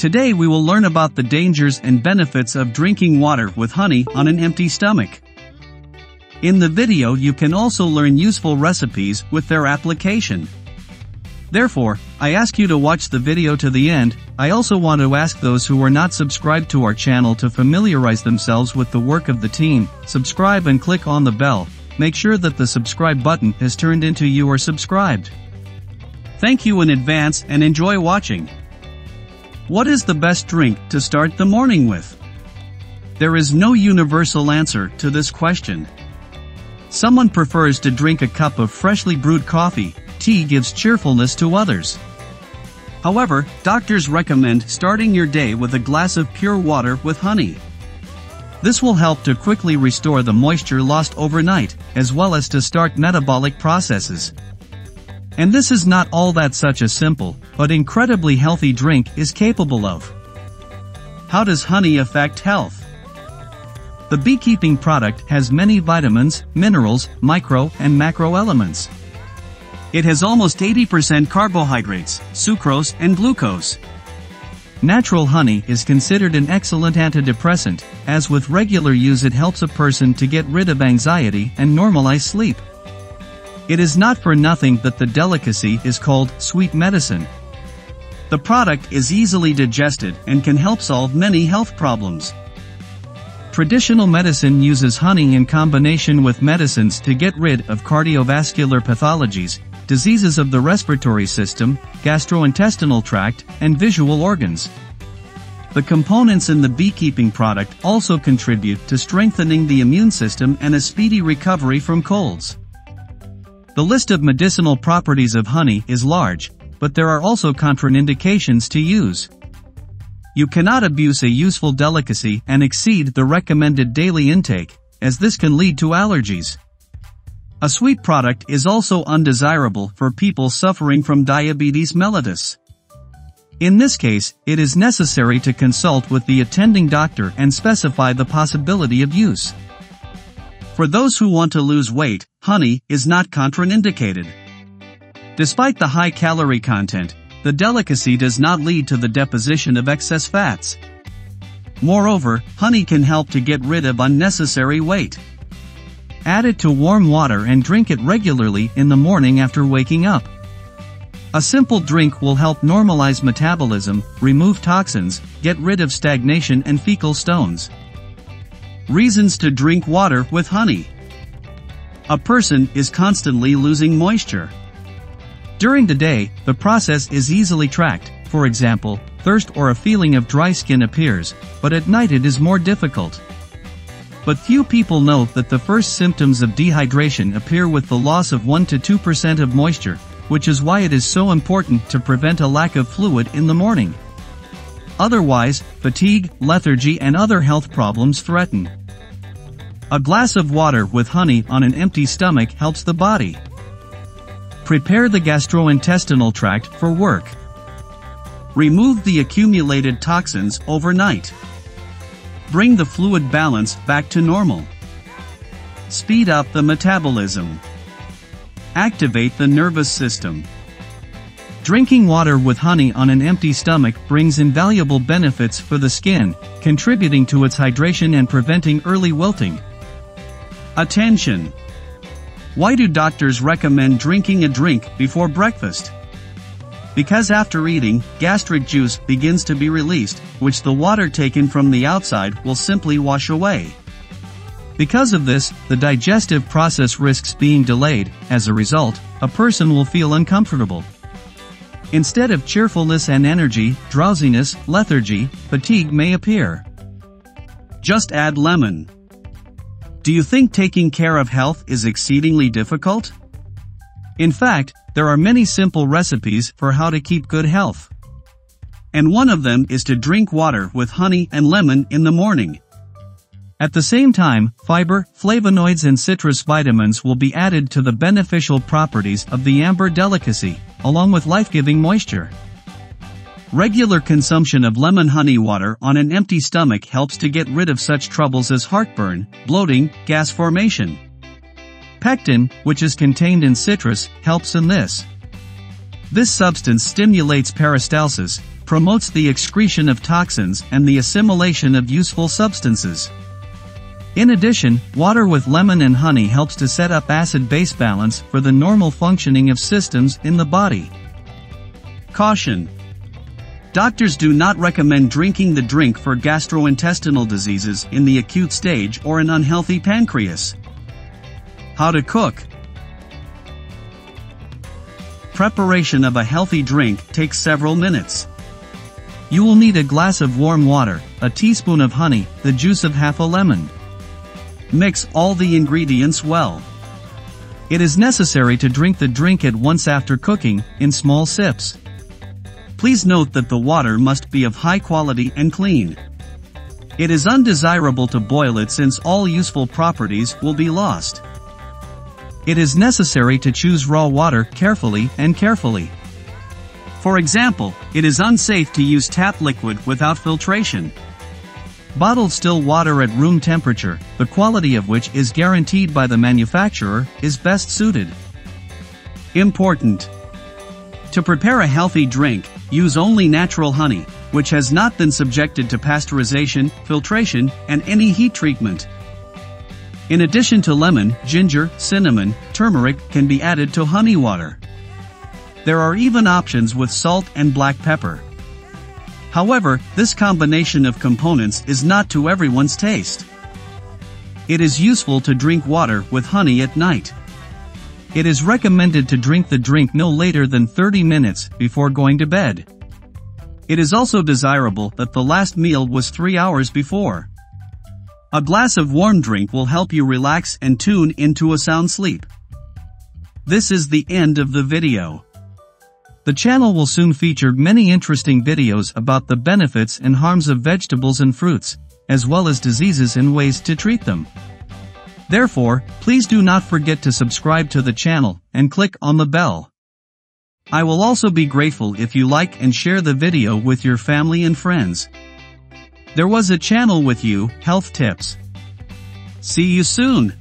Today we will learn about the dangers and benefits of drinking water with honey on an empty stomach. In the video you can also learn useful recipes with their application. Therefore, I ask you to watch the video to the end. I also want to ask those who are not subscribed to our channel to familiarize themselves with the work of the team, subscribe and click on the bell, make sure that the subscribe button is turned into you are subscribed. Thank you in advance and enjoy watching. What is the best drink to start the morning with? There is no universal answer to this question. Someone prefers to drink a cup of freshly brewed coffee, tea gives cheerfulness to others. However, doctors recommend starting your day with a glass of pure water with honey. This will help to quickly restore the moisture lost overnight, as well as to start metabolic processes. And this is not all that such a simple, but incredibly healthy drink is capable of. How does honey affect health? The beekeeping product has many vitamins, minerals, micro and macro elements. It has almost 80% carbohydrates, sucrose and glucose. Natural honey is considered an excellent antidepressant, as with regular use it helps a person to get rid of anxiety and normalize sleep. It is not for nothing that the delicacy is called sweet medicine. The product is easily digested and can help solve many health problems. Traditional medicine uses honey in combination with medicines to get rid of cardiovascular pathologies, diseases of the respiratory system, gastrointestinal tract, and visual organs. The components in the beekeeping product also contribute to strengthening the immune system and a speedy recovery from colds. The list of medicinal properties of honey is large, but there are also contraindications to use. You cannot abuse a useful delicacy and exceed the recommended daily intake, as this can lead to allergies. A sweet product is also undesirable for people suffering from diabetes mellitus. In this case, it is necessary to consult with the attending doctor and specify the possibility of use. For those who want to lose weight, honey is not contraindicated. Despite the high calorie content, the delicacy does not lead to the deposition of excess fats. Moreover, honey can help to get rid of unnecessary weight. Add it to warm water and drink it regularly in the morning after waking up. A simple drink will help normalize metabolism, remove toxins, get rid of stagnation and fecal stones. Reasons to drink water with honey. A person is constantly losing moisture. During the day, the process is easily tracked, for example, thirst or a feeling of dry skin appears, but at night it is more difficult. But few people know that the first symptoms of dehydration appear with the loss of 1 to 2% of moisture, which is why it is so important to prevent a lack of fluid in the morning. Otherwise, fatigue, lethargy and other health problems threaten. A glass of water with honey on an empty stomach helps the body prepare the gastrointestinal tract for work. Remove the accumulated toxins overnight. Bring the fluid balance back to normal. Speed up the metabolism. Activate the nervous system. Drinking water with honey on an empty stomach brings invaluable benefits for the skin, contributing to its hydration and preventing early wilting. Attention! Why do doctors recommend drinking a drink before breakfast? Because after eating, gastric juice begins to be released, which the water taken from the outside will simply wash away. Because of this, the digestive process risks being delayed. As a result, a person will feel uncomfortable. Instead of cheerfulness and energy, drowsiness, lethargy, fatigue may appear. Just add lemon. Do you think taking care of health is exceedingly difficult? In fact, there are many simple recipes for how to keep good health. And one of them is to drink water with honey and lemon in the morning. At the same time, fiber, flavonoids and citrus vitamins will be added to the beneficial properties of the amber delicacy, along with life-giving moisture. Regular consumption of lemon honey water on an empty stomach helps to get rid of such troubles as heartburn, bloating, gas formation. Pectin, which is contained in citrus, helps in this. This substance stimulates peristalsis, promotes the excretion of toxins and the assimilation of useful substances. In addition, water with lemon and honey helps to set up acid-base balance for the normal functioning of systems in the body. Caution: doctors do not recommend drinking the drink for gastrointestinal diseases in the acute stage or an unhealthy pancreas. How to cook. Preparation of a healthy drink takes several minutes. You will need a glass of warm water, a teaspoon of honey, the juice of half a lemon. Mix all the ingredients well. It is necessary to drink the drink at once after cooking, in small sips. Please note that the water must be of high quality and clean. It is undesirable to boil it since all useful properties will be lost. It is necessary to choose raw water carefully. For example, it is unsafe to use tap liquid without filtration. Bottled still water at room temperature, the quality of which is guaranteed by the manufacturer, is best suited. Important: to prepare a healthy drink, use only natural honey, which has not been subjected to pasteurization, filtration, and any heat treatment. In addition to lemon, ginger, cinnamon, turmeric can be added to honey water. There are even options with salt and black pepper. However, this combination of components is not to everyone's taste. It is useful to drink water with honey at night. It is recommended to drink the drink no later than 30 minutes before going to bed. It is also desirable that the last meal was 3 hours before. A glass of warm drink will help you relax and tune into a sound sleep. This is the end of the video. The channel will soon feature many interesting videos about the benefits and harms of vegetables and fruits, as well as diseases and ways to treat them. Therefore, please do not forget to subscribe to the channel and click on the bell. I will also be grateful if you like and share the video with your family and friends. There was a channel with you, Health Tips. See you soon.